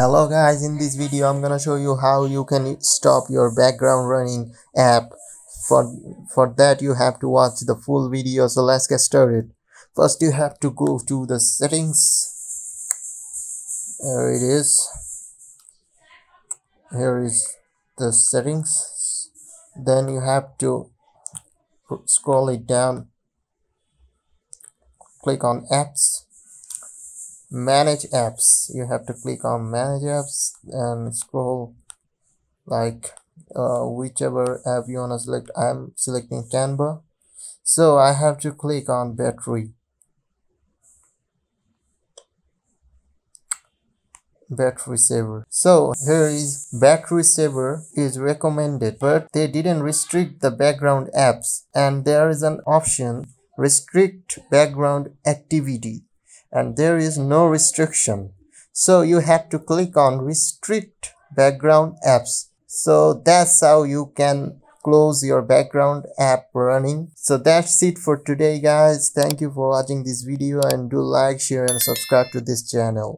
Hello guys, in this video I'm gonna show you how you can stop your background running app. For that you have to watch the full video, so let's get started. First you have to go to the settings. There it is. Here is the settings. Then you have to scroll it down. Click on apps. Manage apps, you have to click on manage apps and scroll like whichever app you want to select. I'm selecting Canva, so I have to click on battery saver. So here is battery saver is recommended, but they didn't restrict the background apps, and there is an option restrict background activity, and there is no restriction, so you have to click on restrict background apps. So that's how you can close your background app running. So that's it for today guys. Thank you for watching this video, and do like, share and subscribe to this channel.